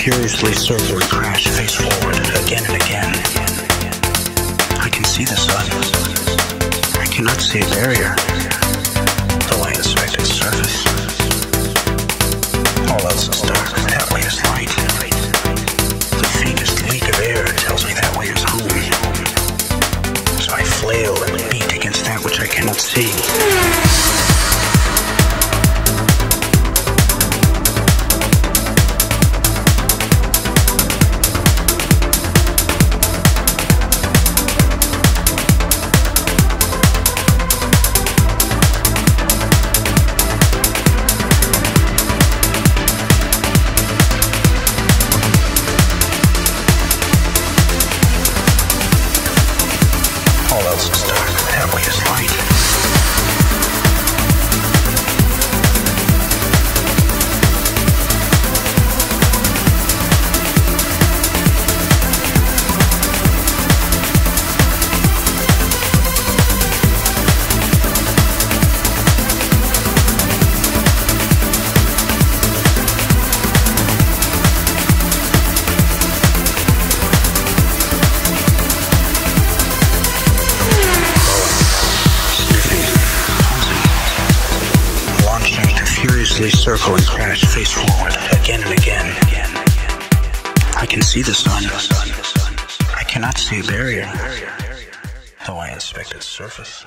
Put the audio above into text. furiously circle and crash face forward again and again. I can see the sun. I cannot see a barrier, though I inspect its surface. All else is dark, but that way is light. The faintest leak of air tells me that way is home. So I flail and beat against that which I cannot see. Circle and crash face forward again and again. I can see the sun. I cannot see a barrier, though I inspect its surface.